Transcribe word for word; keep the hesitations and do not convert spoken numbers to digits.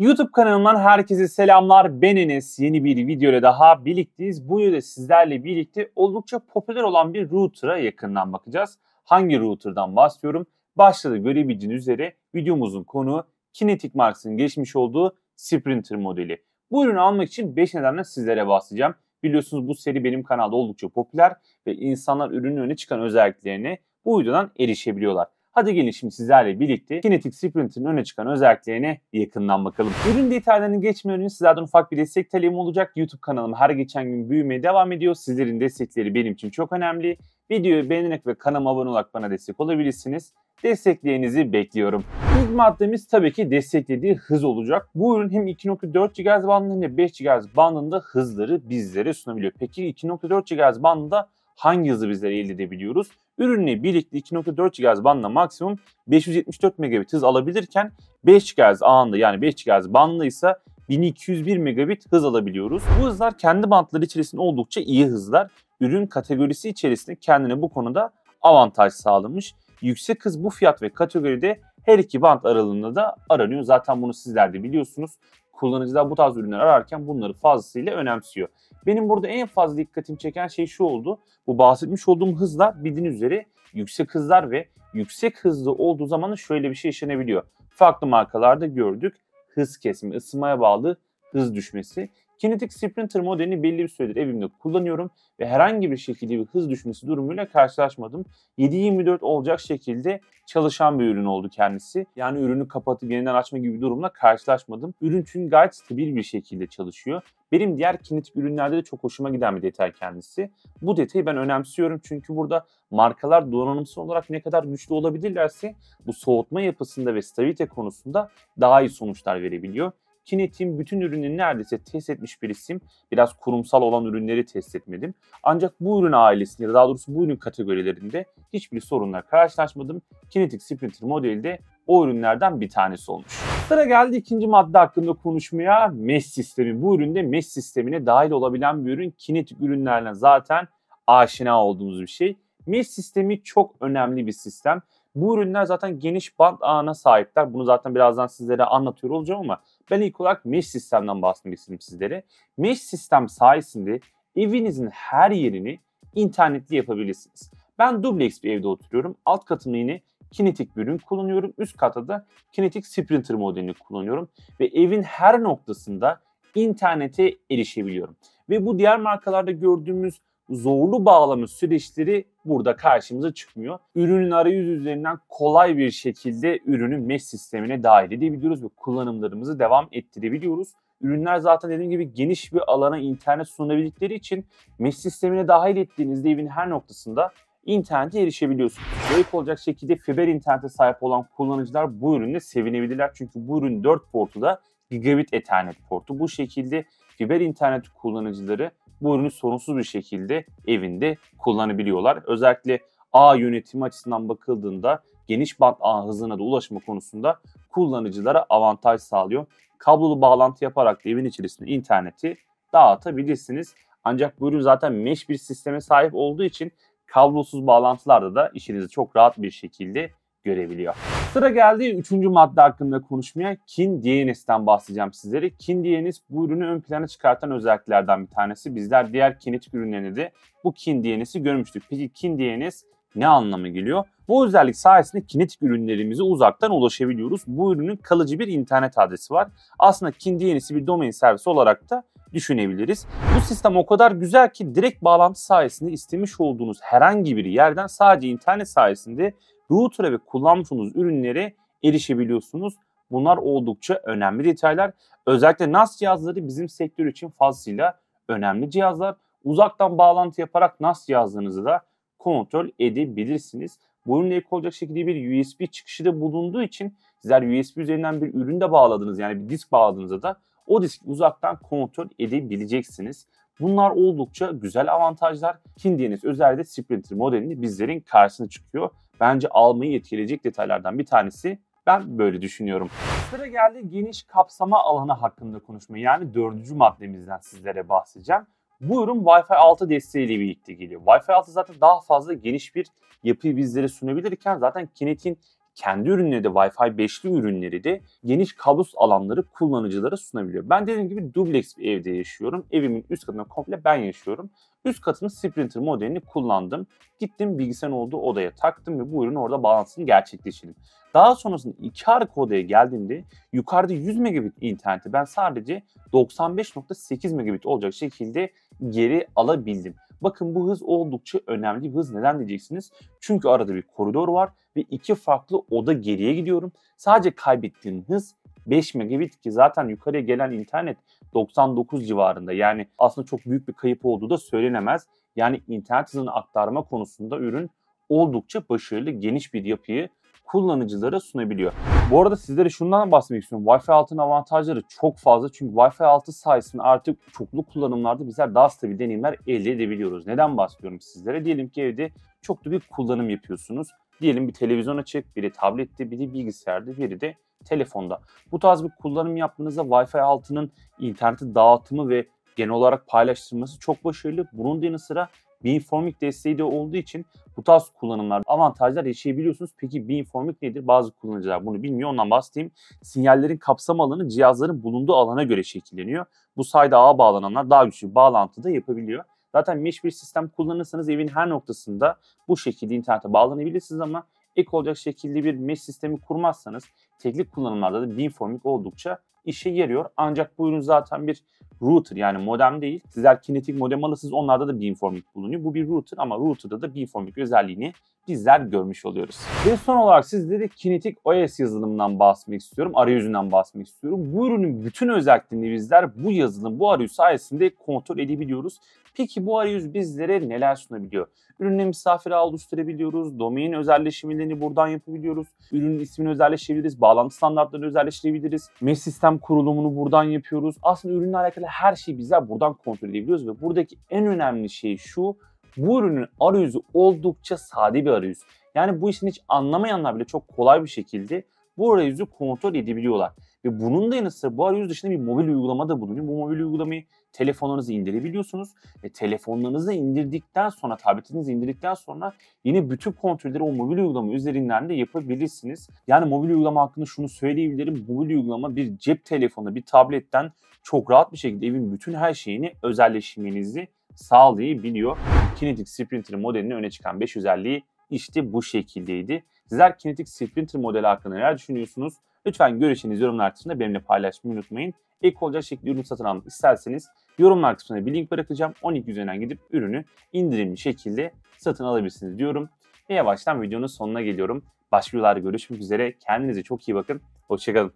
YouTube kanalımdan herkese selamlar. Ben Enes. Yeni bir videoyla daha birlikteyiz. Bu videoda sizlerle birlikte oldukça popüler olan bir router'a yakından bakacağız. Hangi router'dan bahsediyorum? Başta da görebildiğiniz üzere videomuzun konuğu Keenetic markasının geçmiş olduğu Sprinter modeli. Bu ürünü almak için beş nedenle sizlere bahsedeceğim. Biliyorsunuz bu seri benim kanalda oldukça popüler ve insanlar ürünün öne çıkan özelliklerine bu videodan erişebiliyorlar. Hadi gelin şimdi sizlerle birlikte Keenetic Sprinter'ın öne çıkan özelliklerine yakından bakalım. Ürün detaylarını geçmeden önce sizlerden ufak bir destek talebim olacak. YouTube kanalım her geçen gün büyümeye devam ediyor. Sizlerin destekleri benim için çok önemli. Videoyu beğenerek ve kanalıma abone olarak bana destek olabilirsiniz. Desteklerinizi bekliyorum. İlk maddemiz tabii ki desteklediği hız olacak. Bu ürün hem iki nokta dört gigahertz bandında hem de beş gigahertz bandında hızları bizlere sunabiliyor. Peki iki nokta dört gigahertz bandında hangi hızı bizlere elde edebiliyoruz? Ürünle birlikte iki nokta dört gigahertz bandla maksimum beş yüz yetmiş dört megabit hız alabilirken beş gigahertz ağında yani beş gigahertz bandla ise bin iki yüz bir megabit hız alabiliyoruz. Bu hızlar kendi bantları içerisinde oldukça iyi hızlar. Ürün kategorisi içerisinde kendine bu konuda avantaj sağlamış. Yüksek hız bu fiyat ve kategoride her iki bant aralığında da aranıyor. Zaten bunu sizler de biliyorsunuz. Kullanıcılar bu tarz ürünler ararken bunları fazlasıyla önemsiyor. Benim burada en fazla dikkatimi çeken şey şu oldu. Bu bahsetmiş olduğum hızlar bildiğiniz üzere yüksek hızlar ve yüksek hızlı olduğu zaman da şöyle bir şey yaşanabiliyor. Farklı markalarda gördük. Hız kesimi, ısınmaya bağlı hız düşmesi. Keenetic Sprinter modelini belli bir süredir evimde kullanıyorum ve herhangi bir şekilde bir hız düşmesi durumuyla karşılaşmadım. yedi yirmi dört olacak şekilde çalışan bir ürün oldu kendisi. Yani ürünü kapatıp yeniden açma gibi bir durumla karşılaşmadım. Ürün çünkü gayet stabil bir şekilde çalışıyor. Benim diğer kinetik ürünlerde de çok hoşuma giden bir detay kendisi. Bu detayı ben önemsiyorum çünkü burada markalar donanımsız olarak ne kadar güçlü olabilirlerse bu soğutma yapısında ve stabilite konusunda daha iyi sonuçlar verebiliyor. Keenetic'in bütün ürünleri neredeyse test etmiş bir isim. Biraz kurumsal olan ürünleri test etmedim. Ancak bu ürün ailesinde ya da daha doğrusu bu ürün kategorilerinde hiçbir sorunla karşılaşmadım. Keenetic Sprinter modeli de o ürünlerden bir tanesi olmuş. Sıra geldi ikinci madde hakkında konuşmaya. Mesh sistemi. Bu üründe mesh sistemine dahil olabilen bir ürün. Keenetic ürünlerle zaten aşina olduğumuz bir şey. Mesh sistemi çok önemli bir sistem. Bu ürünler zaten geniş band ağına sahipler. Bunu zaten birazdan sizlere anlatıyor olacağım ama ben ilk olarak mesh sistemden bahsetmek istedim sizlere. Mesh sistem sayesinde evinizin her yerini internetli yapabilirsiniz. Ben dubleks bir evde oturuyorum. Alt katımda yine Keenetic bir ürün kullanıyorum. Üst katta da Keenetic Sprinter modelini kullanıyorum. Ve evin her noktasında internete erişebiliyorum. Ve bu diğer markalarda gördüğümüz zorlu bağlama süreçleri burada karşımıza çıkmıyor. Ürünün arayüzü üzerinden kolay bir şekilde ürünü mesh sistemine dahil edebiliyoruz ve kullanımlarımızı devam ettirebiliyoruz. Ürünler zaten dediğim gibi geniş bir alana internet sunabildikleri için mesh sistemine dahil ettiğinizde evin her noktasında internete erişebiliyorsunuz. Zayıf olacak şekilde fiber internete sahip olan kullanıcılar bu ürünle sevinebilirler. Çünkü bu ürün dört portu da Gigabit Ethernet portu. Bu şekilde fiber internet kullanıcıları bu ürünü sorunsuz bir şekilde evinde kullanabiliyorlar. Özellikle ağ yönetimi açısından bakıldığında geniş bant ağ hızına da ulaşma konusunda kullanıcılara avantaj sağlıyor. Kablolu bağlantı yaparak da evin içerisinde interneti dağıtabilirsiniz. Ancak bu ürün zaten mesh bir sisteme sahip olduğu için kablosuz bağlantılarda da işinizi çok rahat bir şekilde görebiliyor. Sıra geldi üçüncü madde hakkında konuşmaya. Kin D N S'ten bahsedeceğim sizlere. Kin D N S bu ürünü ön plana çıkartan özelliklerden bir tanesi. Bizler diğer Keenetic ürünlerinde de bu Kin D N S'i görmüştük. Peki Kin D N S ne anlama geliyor? Bu özellik sayesinde Keenetic ürünlerimize uzaktan ulaşabiliyoruz. Bu ürünün kalıcı bir internet adresi var. Aslında Kin D N S'i bir domain servisi olarak da düşünebiliriz. Bu sistem o kadar güzel ki direkt bağlantı sayesinde istemiş olduğunuz herhangi bir yerden sadece internet sayesinde router'a ve kullanmış olduğunuz ürünlere erişebiliyorsunuz. Bunlar oldukça önemli detaylar. Özellikle N A S cihazları bizim sektör için fazlasıyla önemli cihazlar. Uzaktan bağlantı yaparak N A S cihazlarınızı da kontrol edebilirsiniz. Bu ürünle ek olacak şekilde bir U S B çıkışı da bulunduğu için sizler U S B üzerinden bir ürün de bağladınız, yani bir disk bağladığınızda da o diski uzaktan kontrol edebileceksiniz. Bunlar oldukça güzel avantajlar. Kin D N S özellikle Sprinter modelini bizlerin karşısına çıkıyor. Bence almayı etkileyecek detaylardan bir tanesi. Ben böyle düşünüyorum. Sıra geldi geniş kapsama alanı hakkında konuşma. Yani dördüncü maddemizden sizlere bahsedeceğim. Bu ürün Wi-Fi altı desteğiyle birlikte geliyor. Wi-Fi altı zaten daha fazla geniş bir yapıyı bizlere sunabilirken zaten Keenetic'in kendi ürünleri de Wi-Fi beşli ürünleri de geniş kablosuz alanları kullanıcılara sunabiliyor. Ben dediğim gibi dubleks bir evde yaşıyorum. Evimin üst katında komple ben yaşıyorum. Üst katının Sprinter modelini kullandım. Gittim bilgisayarın olduğu odaya taktım ve bu ürünü orada bağlantısını gerçekleştirdim. Daha sonrasında iki arka odaya geldiğimde yukarıda yüz megabit interneti ben sadece doksan beş nokta sekiz megabit olacak şekilde geri alabildim. Bakın bu hız oldukça önemli bir hız. Neden diyeceksiniz? Çünkü arada bir koridor var ve iki farklı oda geriye gidiyorum. Sadece kaybettiğim hız beş megabit ki zaten yukarıya gelen internet doksan dokuz civarında. Yani aslında çok büyük bir kayıp olduğu da söylenemez. Yani internet hızını aktarma konusunda ürün oldukça başarılı, geniş bir yapıyı kullanıcılara sunabiliyor. Bu arada sizlere şundan bahsetmek istiyorum. Wi-Fi altının avantajları çok fazla. Çünkü Wi-Fi altı sayesinde artık çoklu kullanımlarda bizler daha stabil deneyimler elde edebiliyoruz. Neden bahsediyorum sizlere? Diyelim ki evde çoklu bir kullanım yapıyorsunuz. Diyelim bir televizyon açık, biri tablette, biri bilgisayarda, biri de telefonda. Bu tarz bir kullanım yaptığınızda Wi-Fi altının interneti dağıtımı ve genel olarak paylaştırması çok başarılı. Bunun yanı sıra Beamforming desteği de olduğu için bu tarz kullanımlarda avantajlar yaşayabiliyorsunuz. Peki Beamforming nedir? Bazı kullanıcılar bunu bilmiyor. Ondan bahsedeyim. Sinyallerin kapsam alanı cihazların bulunduğu alana göre şekilleniyor. Bu sayede ağa bağlananlar daha güçlü bir bağlantı da yapabiliyor. Zaten mesh bir sistem kullanırsanız evin her noktasında bu şekilde internete bağlanabilirsiniz ama ek olacak şekilde bir mesh sistemi kurmazsanız teknik kullanımlarda da Beamforming oldukça işe yarıyor. Ancak bu ürün zaten bir router yani modem değil. Sizler Keenetic modem alırsınız, onlarda da Beamforming bulunuyor. Bu bir router ama router'da da Beamforming özelliğini bizler görmüş oluyoruz. Ve son olarak sizlere Keenetic O S yazılımından bahsetmek istiyorum. Arayüzünden bahsetmek istiyorum. Bu ürünün bütün özelliklerini bizler bu yazılım, bu arayüz sayesinde kontrol edebiliyoruz. Peki bu arayüz bizlere neler sunabiliyor? Ürünle misafir ağı oluşturabiliyoruz. Domain özelleştirmelerini buradan yapabiliyoruz. Ürünün ismini özelleştirebiliriz. Bağlantı standartlarını özelleştirebiliriz. Mesh sistem kurulumunu buradan yapıyoruz. Aslında ürünle alakalı her şeyi bizler buradan kontrol edebiliyoruz ve buradaki en önemli şey şu: bu ürünün arayüzü oldukça sade bir arayüz. Yani bu işin hiç anlamayanlar bile çok kolay bir şekilde bu arayüzü kontrol edebiliyorlar. Ve bunun da yanı sıra bu arayüz dışında bir mobil uygulama da bulunuyor. Bu mobil uygulamayı telefonlarınızı indirebiliyorsunuz. Ve telefonlarınızı indirdikten sonra, tabletinizi indirdikten sonra yine bütün kontrolleri o mobil uygulama üzerinden de yapabilirsiniz. Yani mobil uygulama hakkında şunu söyleyebilirim. Mobil uygulama bir cep telefonu, bir tabletten çok rahat bir şekilde evin bütün her şeyini özelleştirmenizi sağlayabiliyor. Keenetic Sprinter modelinin öne çıkan beş özelliği işte bu şekildeydi. Sizler Keenetic Sprinter modeli hakkında neler düşünüyorsunuz? Lütfen görüşlerinizi yorumlar kısmında benimle paylaşmayı unutmayın. Ek olacak şekilde ürünü satın almak isterseniz yorumlar kısmına bir link bırakacağım. O link üzerinden gidip ürünü indirimli şekilde satın alabilirsiniz diyorum. Ve yavaştan videonun sonuna geliyorum. Başka videolarda görüşmek üzere. Kendinize çok iyi bakın. Hoşçakalın.